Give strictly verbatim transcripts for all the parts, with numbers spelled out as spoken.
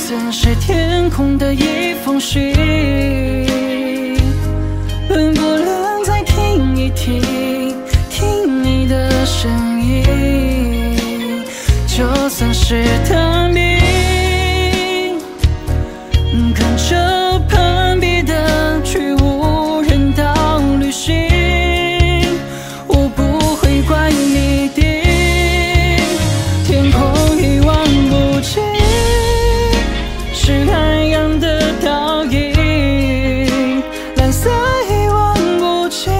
像是天空的一封信，能不能再听一听，听你的声音，就算是探病，看着攀比的去无人岛旅行，我不会怪你的，天空一望不尽，是海洋的倒影，蓝色一望不尽，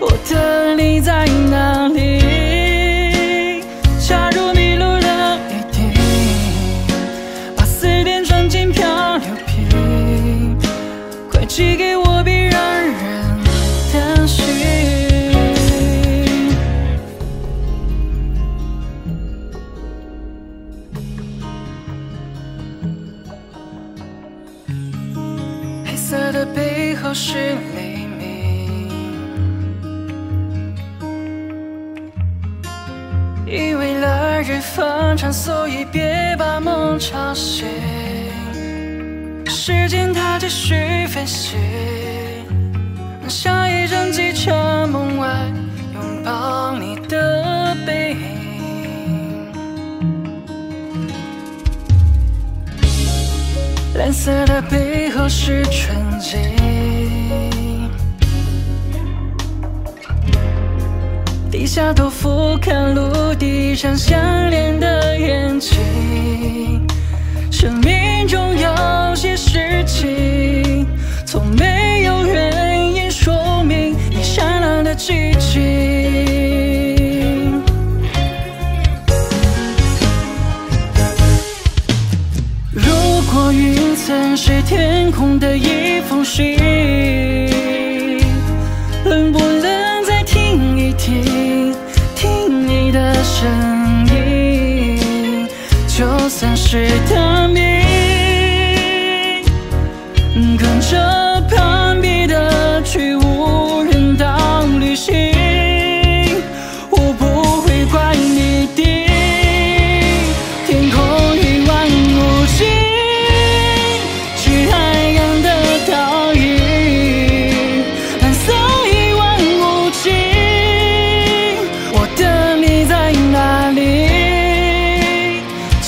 我的你在哪里？假如迷路了一定，把思念装进漂流瓶，快寄给我别让人担心。黑色的背后是黎明，因为来日方长，所以别把梦吵醒。时间它继续飞行，下一站机场门外，拥抱你的背影。蓝色的背后是纯净，低下头俯瞰陆地上相连的眼睛。生命中有些事情，从没有原因说明，你善良的奇迹。如果云层是天空的一封信，能不能再听一听，听你的声音，就算是探病，跟着攀比的去无人岛旅行，我不会怪你的，天空一望无际，是海洋的倒影，蓝色一望无际，我的你在哪里？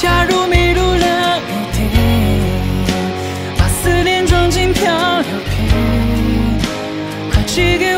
假如迷路了一定，把思念装进漂流瓶，快寄给我。